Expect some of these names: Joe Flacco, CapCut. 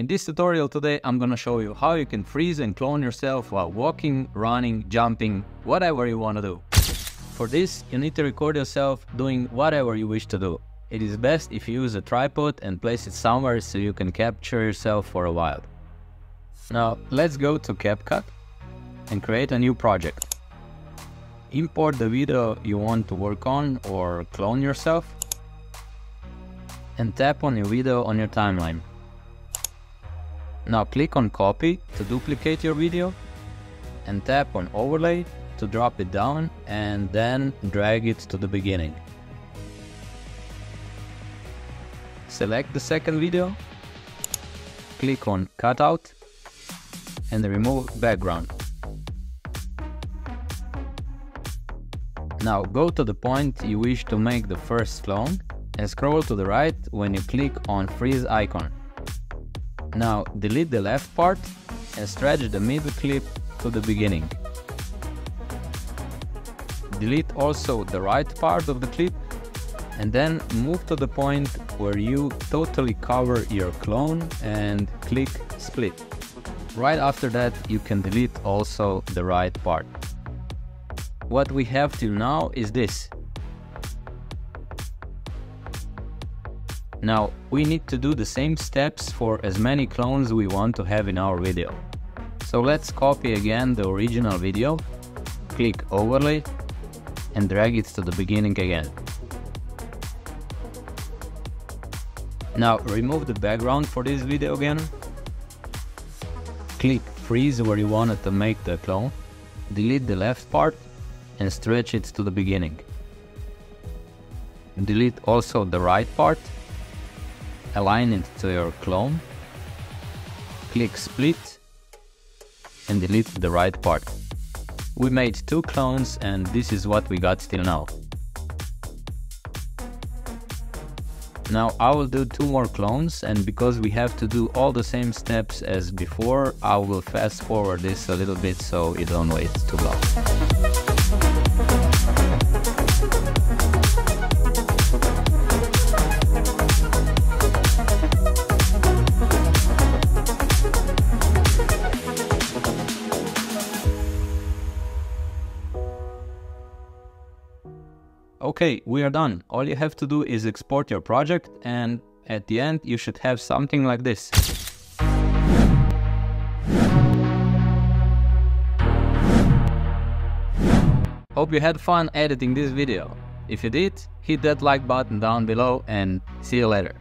In this tutorial today, I'm gonna show you how you can freeze and clone yourself while walking, running, jumping, whatever you wanna do. For this, you need to record yourself doing whatever you wish to do. It is best if you use a tripod and place it somewhere so you can capture yourself for a while. Now, let's go to CapCut and create a new project. Import the video you want to work on or clone yourself and tap on your video on your timeline. Now click on Copy to duplicate your video and tap on Overlay to drop it down and then drag it to the beginning. Select the second video, click on Cutout and remove background. Now go to the point you wish to make the first clone and scroll to the right when you click on Freeze icon. Now delete the left part and stretch the middle clip to the beginning. Delete also the right part of the clip and then move to the point where you totally cover your clone and click Split. Right after that you can delete also the right part. What we have till now is this. Now, we need to do the same steps for as many clones we want to have in our video. So let's copy again the original video, click Overlay and drag it to the beginning again. Now remove the background for this video again, click Freeze where you wanted to make the clone, delete the left part and stretch it to the beginning. Delete also the right part. Align it to your clone, click Split and delete the right part. We made two clones and this is what we got till now. Now I will do two more clones and because we have to do all the same steps as before, I will fast forward this a little bit so you don't wait too long. Okay, we are done. All you have to do is export your project and at the end you should have something like this. Hope you had fun editing this video. If you did, hit that like button down below and see you later.